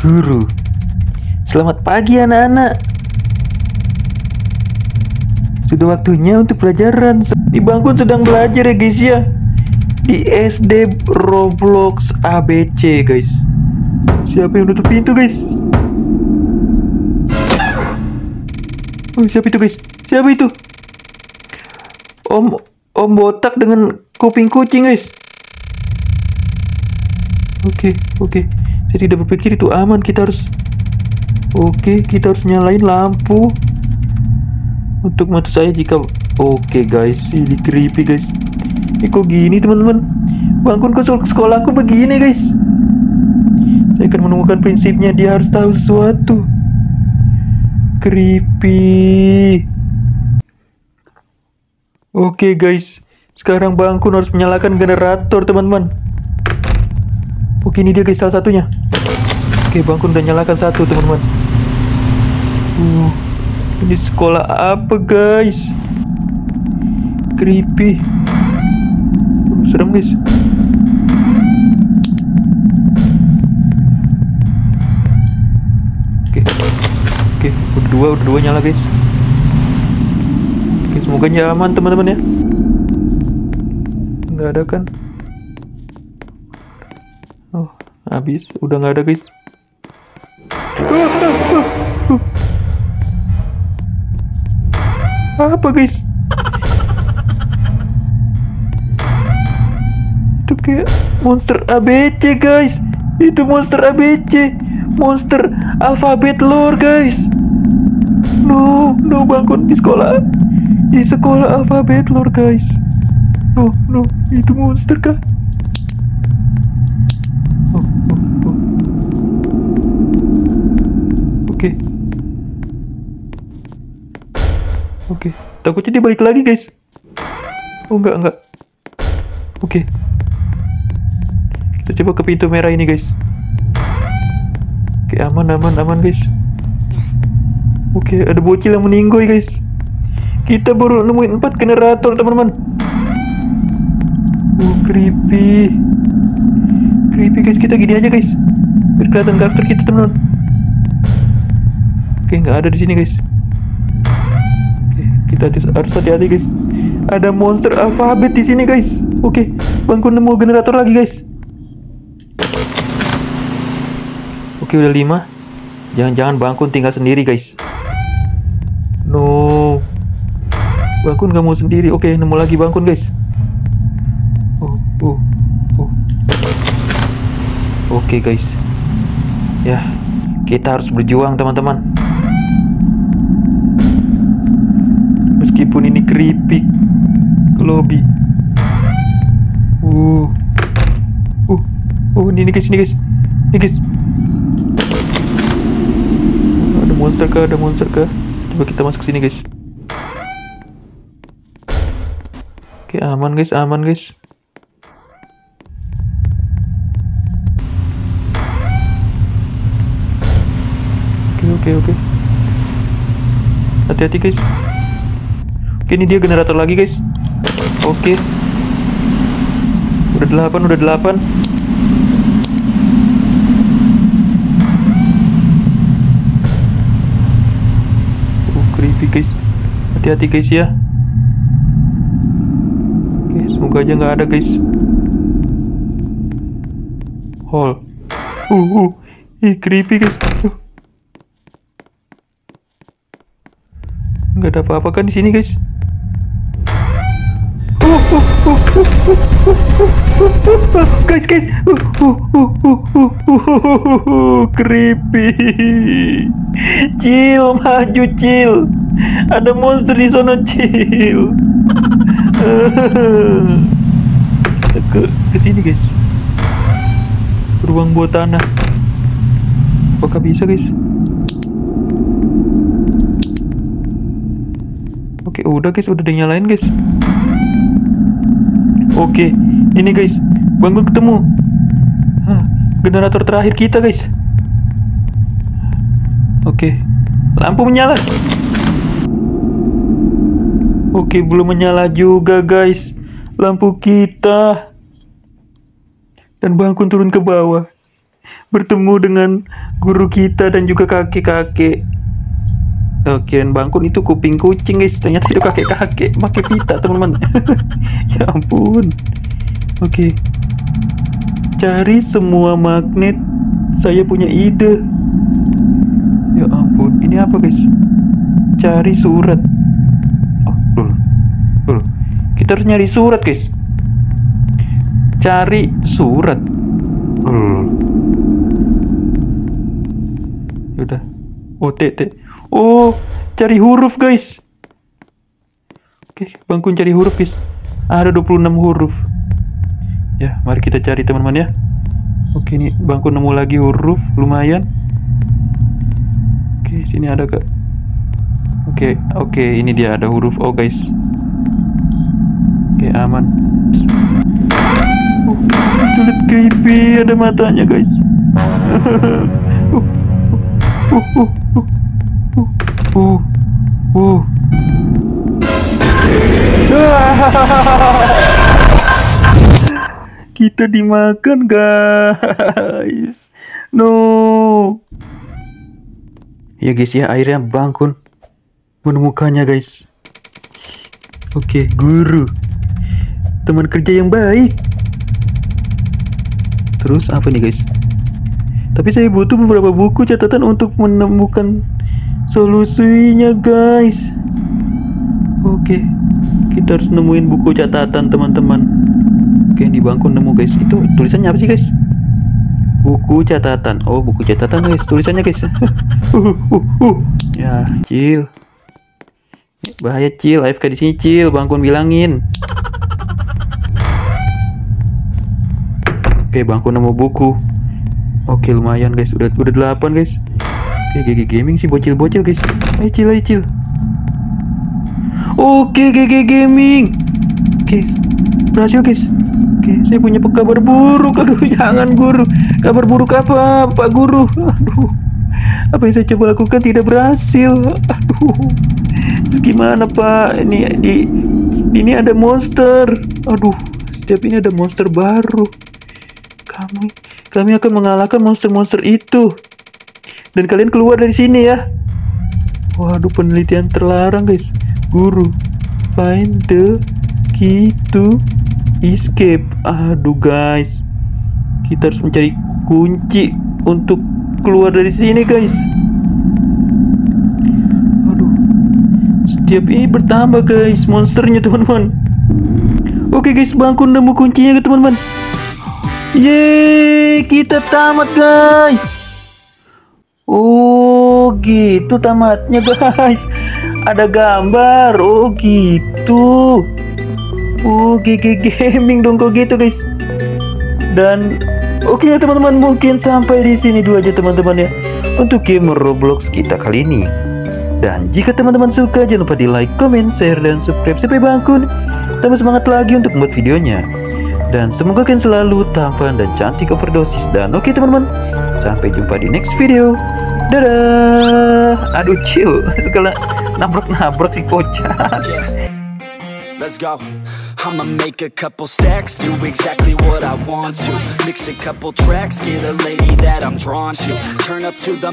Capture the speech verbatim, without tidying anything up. guru. Selamat pagi anak-anak. Sudah waktunya untuk pelajaran. Di Bangkun sedang belajar ya guys ya, di S D Roblox A B C guys. Siapa yang nutup pintu guys? Oh, siapa itu guys? Siapa itu? Om Om botak dengan kuping kucing guys. Oke, oke. Saya tidak berpikir itu aman. Kita harus Oke, kita harus nyalain lampu. Untuk mata saya jika Oke guys, ini creepy guys. Ini kok gini teman-teman? Bangkun ke sekolahku begini guys. Saya akan menemukan prinsipnya. Dia harus tahu sesuatu. Creepy. Oke guys, sekarang Bangkun harus menyalakan generator teman-teman. Oke, ini dia guys, salah satunya. Oke, Bangkun udah nyalakan satu teman-teman. uh, Ini sekolah apa guys? Creepy. uh, Serem guys. Oke, oke, udah dua, udah dua nyala guys. Oke, semoga nyaman teman-teman ya. Nggak ada kan? Oh, habis. Udah nggak ada, guys. Apa, guys? Itu kayak monster A B C, guys. Itu monster A B C. Monster Alphabet Lore, guys. No, no, Bangkun di sekolah. Di sekolah Alphabet Lore, guys. No, no, itu monster, kah? Oke, oke, takutnya dia balik lagi guys. Oh enggak, enggak. Oke, kita coba ke pintu merah ini guys. Oke, aman, aman, aman guys. Oke, ada bocil yang meninggoy guys. Kita baru nemuin empat generator teman-teman. Oh, creepy. Creepy guys, kita gini aja guys. Biar kelihatan karakter kita teman-teman. Oke, nggak ada di sini guys. Oke, kita harus hati-hati guys. Ada monster alfabet di sini guys. Oke, Bangkun nemu generator lagi guys. Oke, udah lima. Jangan-jangan Bangkun tinggal sendiri guys. No, Bangkun nggak mau sendiri. Oke, nemu lagi Bangkun guys. Oh, oh, oh. Oke guys. Ya, kita harus berjuang teman-teman. Meskipun ini keripik ke lobby. Uh. Uh. Uh, ini, ini guys, ini guys. Ini guys. Ada monster kah? Ada monster kah? Coba kita masuk sini, guys. Oke, aman guys, aman guys. Oke, oke, oke. Hati-hati, guys. Oke, ini dia generator lagi guys. Oke, udah delapan, udah delapan. Oh, creepy guys. Hati-hati guys ya. Oke, semoga aja nggak ada guys. Hall. Uh, uh, ih creepy guys. Uh. Nggak ada apa-apa kan di sini guys. Guys, guys, creepy. Cil, maju Cil. Ada monster di sana Cil. Ke ke sini guys. Ruang bawah tanah. Apakah bisa guys? Oke, udah guys, udah dinyalain guys. Oke, ini guys, Bangkun ketemu. Hah, generator terakhir kita guys. Oke, lampu menyala. Oke, belum menyala juga guys lampu kita. Dan Bangkun turun ke bawah. bertemu dengan guru kita dan juga kakek-kakek. Oke, Bangkun itu kuping kucing guys, ternyata itu kakek-kakek pakai pita teman-teman. Ya ampun. Oke, cari semua magnet. Saya punya ide. Ya ampun, ini apa guys? Cari surat. Oh, dulu, dulu. Kita harus nyari surat guys. Cari surat. Dulu. Udah. Oh, T T. Oh, cari huruf guys. Oke, Bangkun cari huruf guys. Ada dua puluh enam huruf. Ya, mari kita cari teman-teman ya. Oke, ini Bangkun nemu lagi huruf, lumayan. Oke, sini ada Kak. Oke, oke, ini dia ada huruf O guys. Oke, aman. Oh, tulis K P, ada matanya guys. uh, uh, uh, uh. Uh, uh, uh. Kita dimakan guys. No. Ya guys ya, akhirnya Bangkun menemukannya guys. Oke, guru, teman kerja yang baik. Terus apa nih guys? Tapi saya butuh beberapa buku catatan untuk menemukan solusinya guys. Oke, kita harus nemuin buku catatan teman-teman. Oke, di Bangkun nemu guys. Itu tulisannya apa sih guys? Buku catatan. Oh, buku catatan guys tulisannya guys. uh, uh, uh. Ya Cil, bahaya Cil, A F K di sini Cil, Bangkun bilangin. Oke, Bangkun nemu buku. Oke, lumayan guys, udah udah delapan guys. Oke, G G Gaming sih bocil-bocil guys. Ayo Cil, ayo Cil. Oke, G G Gaming. Oke, berhasil guys. Oke, saya punya kabar buruk. Aduh, jangan guru. Kabar buruk apa, Pak Guru? Aduh, apa yang saya coba lakukan tidak berhasil. Aduh, gimana Pak? Ini di ini ada monster. Aduh, setiap ini ada monster baru. Kami kami akan mengalahkan monster-monster itu. Dan kalian keluar dari sini ya. Waduh, penelitian terlarang guys. Guru, find the key to escape. Aduh guys, kita harus mencari kunci untuk keluar dari sini guys. Aduh, setiap ini bertambah guys monsternya teman-teman. Oke guys, Bangkun nemu kuncinya ke teman-teman. Yeay, kita tamat guys. Oh gitu tamatnya guys. Ada gambar. Oh gitu. Oh, G G Gaming dong kok gitu guys. Dan oke okay, ya teman-teman, mungkin sampai di sini dulu aja teman-teman ya untuk game Roblox kita kali ini. Dan jika teman-teman suka, jangan lupa di like, comment, share, dan subscribe sampai Bangkun tambah semangat lagi untuk membuat videonya. Dan semoga kalian selalu tampan dan cantik overdosis. Dan oke okay, teman-teman, sampai jumpa di next video. Dadah. Aduh Cil, segala nabrak-nabrak si kocan. Let's go. I'ma make a couple stacks, do exactly what I want to. Mix a couple tracks, get a lady that I'm drawn to. Turn up to the